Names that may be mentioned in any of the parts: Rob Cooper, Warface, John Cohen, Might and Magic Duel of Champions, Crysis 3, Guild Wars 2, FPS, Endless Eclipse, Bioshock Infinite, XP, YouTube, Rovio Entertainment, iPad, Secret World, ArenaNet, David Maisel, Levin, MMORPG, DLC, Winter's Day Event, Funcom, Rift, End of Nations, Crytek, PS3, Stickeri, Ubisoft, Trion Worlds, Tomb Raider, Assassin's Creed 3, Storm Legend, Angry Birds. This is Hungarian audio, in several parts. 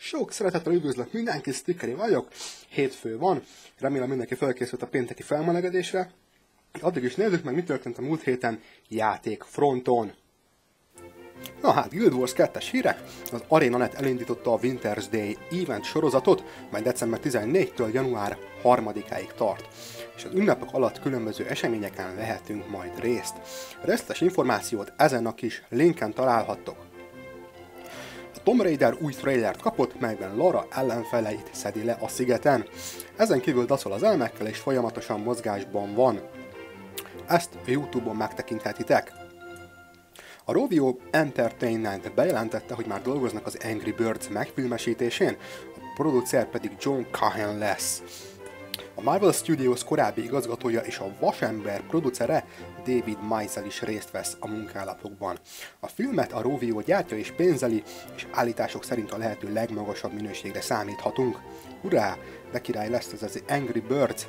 Sok szeretettel üdvözlök mindenki, Stickeri vagyok, hétfő van, remélem mindenki felkészült a pénteki felmelegedésre. Addig is nézzük meg, mi történt a múlt héten játékfronton. Na hát, Guild Wars 2-es hírek, az ArenaNet elindította a Winter's Day Event sorozatot, mely december 14-től január 3-áig tart, és az ünnepek alatt különböző eseményeken vehetünk majd részt. Részletes információt ezen a kis linken találhattok. A Tomb Raider új trailert kapott, melyben Lara ellenfeleit szedi le a szigeten. Ezen kívül dacol az elmekkel és folyamatosan mozgásban van. Ezt a YouTube-on megtekinthetitek. A Rovio Entertainment bejelentette, hogy már dolgoznak az Angry Birds megfilmesítésén, a producer pedig John Cohen lesz. A Marvel Studios korábbi igazgatója és a Vasember producere David Maisel is részt vesz a munkálatokban. A filmet a Rovio gyártja és pénzeli, és állítások szerint a lehető legmagasabb minőségre számíthatunk. Hurrá, de király lesz ez az Angry Birds!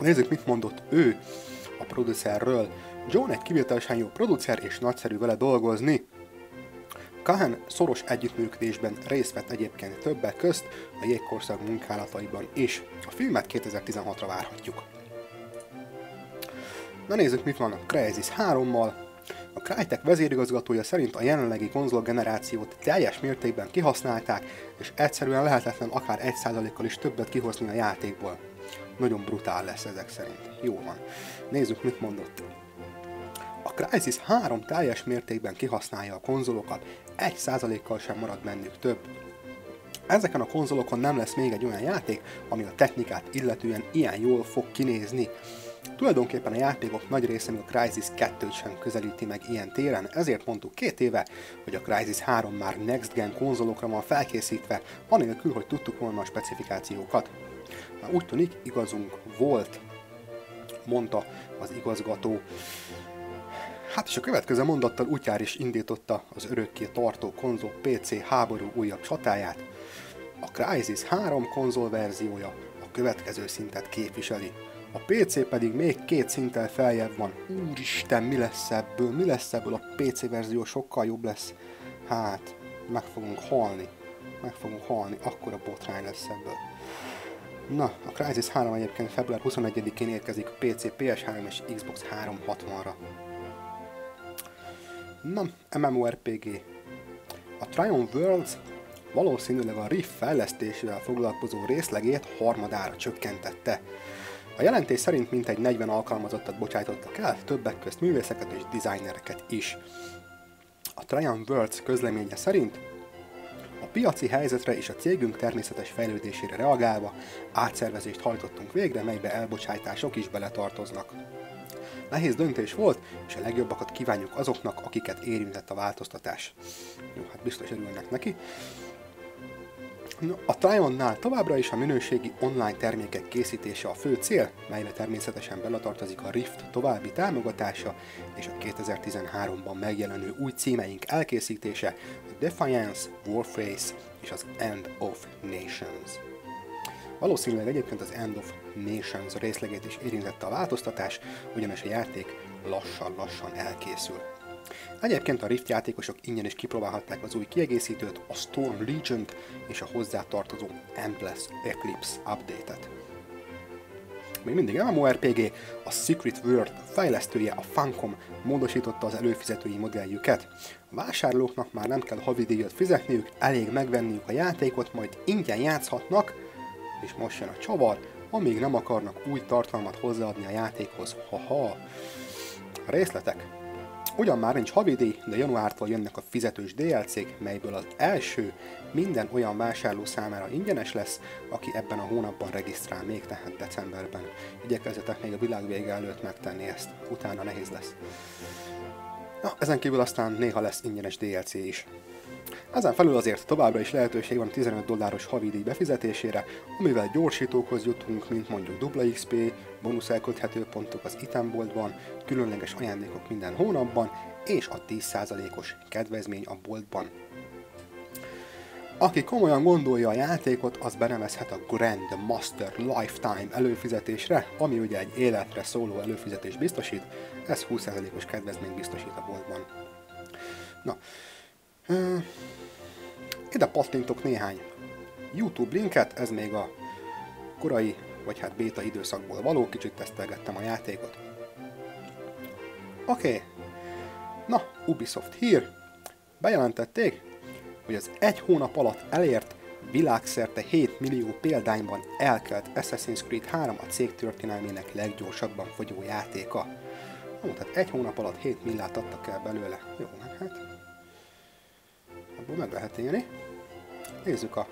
Nézzük, mit mondott ő a producerről. John egy kivételesen jó producer és nagyszerű vele dolgozni. Cohen szoros együttműködésben részt vett egyébként többek közt a jégkorszak munkálataiban is. A filmet 2016-ra várhatjuk. Na nézzük, mit van a Crysis 3-mal. A Crytek vezérigazgatója szerint a jelenlegi konzolgenerációt teljes mértékben kihasználták, és egyszerűen lehetetlen akár 1%-kal is többet kihozni a játékból. Nagyon brutál lesz ezek szerint. Jó van. Nézzük, mit mondott. A Crysis 3 teljes mértékben kihasználja a konzolokat, 1%-kal sem marad bennük több. Ezeken a konzolokon nem lesz még egy olyan játék, ami a technikát illetően ilyen jól fog kinézni. Tulajdonképpen a játékok nagy része még a Crysis 2-t sem közelíti meg ilyen téren, ezért mondtuk 2 éve, hogy a Crysis 3 már Next Gen konzolokra van felkészítve, anélkül, hogy tudtuk volna a specifikációkat. Már úgy tűnik, igazunk volt, mondta az igazgató. Hát és a következő mondattal útjára is indította az örökké tartó konzol PC háború újabb csatáját. A Crysis 3 konzol verziója a következő szintet képviseli. A PC pedig még 2 szinttel feljebb van. Úristen, mi lesz ebből? Mi lesz ebből? A PC verzió sokkal jobb lesz. Hát, meg fogunk halni. Meg fogunk halni, akkora botrány lesz ebből. Na, a Crysis 3 egyébként február 21-én érkezik a PC, PS3 és Xbox 360-ra. Na, MMORPG. A Trion Worlds valószínűleg a Rift fejlesztésével foglalkozó részlegét 1/3-ára csökkentette. A jelentés szerint mintegy 40 alkalmazottat bocsájtottak el, többek közt művészeket és designereket is. A Trion Worlds közleménye szerint a piaci helyzetre és a cégünk természetes fejlődésére reagálva átszervezést hajtottunk végre, melybe elbocsájtások is beletartoznak. Nehéz döntés volt, és a legjobbakat kívánjuk azoknak, akiket érintett a változtatás. Jó, hát biztos örülnek neki. A Trionnál továbbra is a minőségi online termékek készítése a fő cél, melyre természetesen beletartozik a Rift további támogatása és a 2013-ban megjelenő új címeink elkészítése, a Defiance, Warface és az End of Nations. Valószínűleg egyébként az End of Nations részlegét is érintette a változtatás, ugyanis a játék lassan-lassan elkészül. Egyébként a Rift játékosok ingyen is kipróbálhatták az új kiegészítőt, a Storm Legend és a hozzátartozó Endless Eclipse update-et. Még mindig MMORPG, a Secret World fejlesztője, a Funcom módosította az előfizetői modelljüket. A vásárlóknak már nem kell havidíjat fizetniük, elég megvenniük a játékot, majd ingyen játszhatnak, és most jön a csavar, amíg nem akarnak új tartalmat hozzáadni a játékhoz. Haha! Részletek. Ugyan már nincs havidíj, de januártól jönnek a fizetős DLC-k, melyből az első minden olyan vásárló számára ingyenes lesz, aki ebben a hónapban regisztrál, még tehát decemberben. Igyekezzetek még a világ vége előtt megtenni ezt, utána nehéz lesz. Na, ezen kívül aztán néha lesz ingyenes DLC is. Ezen felül azért továbbra is lehetőség van $15 havidíj befizetésére, amivel gyorsítókhoz jutunk, mint mondjuk dupla XP, bónusz elköthető pontok az itemboltban, különleges ajándékok minden hónapban, és a 10%-os kedvezmény a boltban. Aki komolyan gondolja a játékot, az benevezhet a Grand Master Lifetime előfizetésre, ami ugye egy életre szóló előfizetés biztosít, ez 20%-os kedvezmény biztosít a boltban. Na, ide pattintok néhány YouTube linket, ez még a korai, vagy hát béta időszakból való, kicsit tesztelgettem a játékot. Oké. Na, Ubisoft hír. Bejelentették, hogy az egy hónap alatt elért világszerte 7 millió példányban elkelt Assassin's Creed 3 a cég történelmének leggyorsabban fogyó játéka. Ó, tehát egy hónap alatt 7 milliót adtak el belőle. Jó, meg hát. Abból meg lehet élni. Nézzük a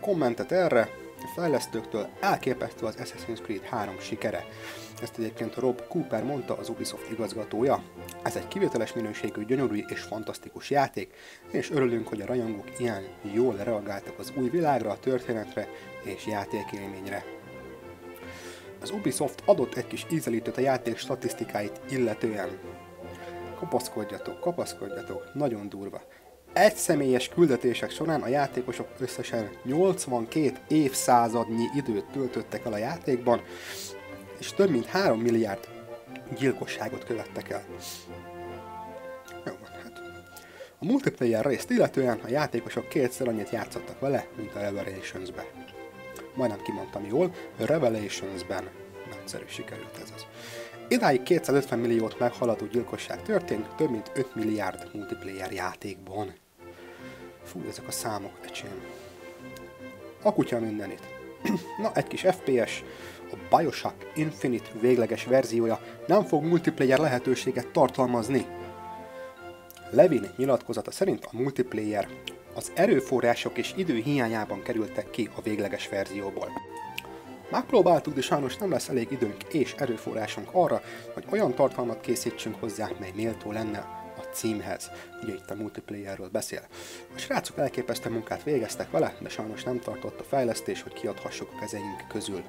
kommentet erre. A fejlesztőktől elképesztő az Assassin's Creed 3 sikere. Ezt egyébként Rob Cooper mondta, az Ubisoft igazgatója. Ez egy kivételes minőségű, gyönyörű és fantasztikus játék, és örülünk, hogy a rajongók ilyen jól reagáltak az új világra, a történetre és játékélményre. Az Ubisoft adott egy kis ízelítőt a játék statisztikáit illetően. Kapaszkodjatok, kapaszkodjatok, nagyon durva. Egy személyes küldetések során a játékosok összesen 82 évszázadnyi időt töltöttek el a játékban, és több mint 3 milliárd gyilkosságot követtek el. Jó van, hát. A multiplayer részt illetően a játékosok kétszer annyit játszottak vele, mint a Revelations-be. Majdnem kimondtam jól, Revelations-ben. Nagyszerű sikerült ez az. Idáig 250 milliót meghaladó gyilkosság történt, több mint 5 milliárd multiplayer játékban. Fú, ezek a számok, ecsém. A kutya mindenit. Na, egy kis FPS, a Bioshock Infinite végleges verziója nem fog multiplayer lehetőséget tartalmazni. Levin nyilatkozata szerint a multiplayer az erőforrások és idő hiányában kerültek ki a végleges verzióból. Megpróbáltuk, de sajnos nem lesz elég időnk és erőforrásunk arra, hogy olyan tartalmat készítsünk hozzá, mely méltó lenne a címhez. Ugye itt a multiplayerről beszél. A srácok elképesztő munkát végeztek vele, de sajnos nem tartott a fejlesztés, hogy kiadhassuk a kezeink közül.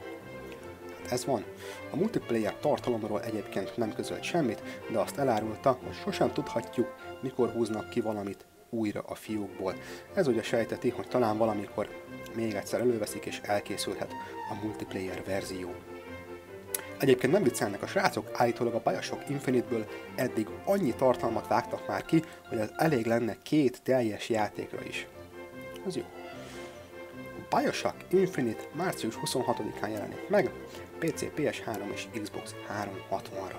Hát ez van. A multiplayer tartalomról egyébként nem közölt semmit, de azt elárulta, hogy sosem tudhatjuk, mikor húznak ki valamit újra a fiókból. Ez ugye sejteti, hogy talán valamikor még egyszer előveszik és elkészülhet a multiplayer verzió. Egyébként nem viccelnek a srácok, állítólag a Bioshock Infinite-ből eddig annyi tartalmat vágtak már ki, hogy ez elég lenne 2 teljes játékra is. Ez jó. A Bioshock Infinite március 26-án jelenik meg, PC, PS3 és Xbox 360-ra.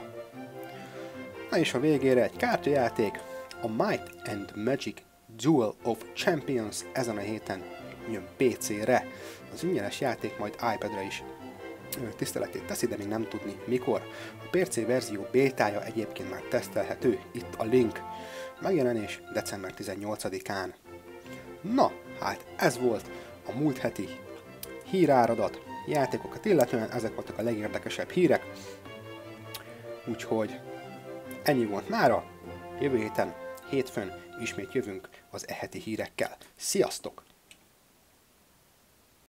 Na és a végére egy kártyajáték, a Might and Magic Duel of Champions ezen a héten jön PC-re. Az ingyenes játék majd iPad-re is tiszteletét teszi, de még nem tudni mikor. A PC verzió bétája egyébként már tesztelhető, itt a link. Megjelenés december 18-án. Na, hát ez volt a múlt heti híráradat, játékokat illetően, ezek voltak a legérdekesebb hírek. Úgyhogy ennyi volt mára, jövő héten, hétfőn ismét jövünk az e heti hírekkel. Sziasztok!